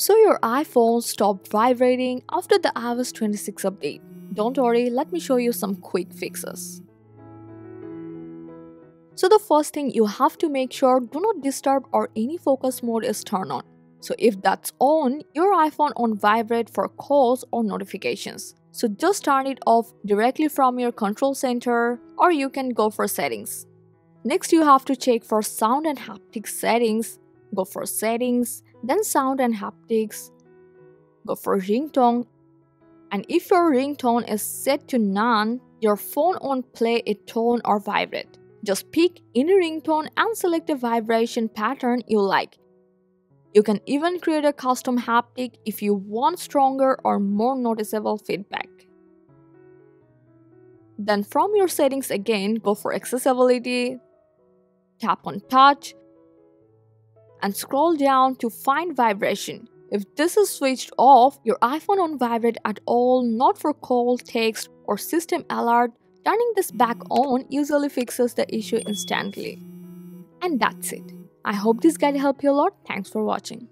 so your iPhone stopped vibrating after the iOS 26 update. Don't worry, let me show you some quick fixes. So the first thing you have to make sure do not disturb or any focus mode is turned on. So if that's on, your iPhone won't vibrate for calls or notifications. So just turn it off directly from your control center, or you can go for settings. Next, you have to check for sound and haptics settings. Go for settings, then sound and haptics. Go for ringtone. And if your ringtone is set to none, your phone won't play a tone or vibrate. Just pick any ringtone and select the vibration pattern you like. You can even create a custom haptic if you want stronger or more noticeable feedback. Then from your settings again, go for accessibility, tap on touch, and scroll down to find vibration. If this is switched off, your iPhone won't vibrate at all, not for call, text, or system alert. Turning this back on usually fixes the issue instantly. And that's it. I hope this guide helped you a lot. Thanks for watching.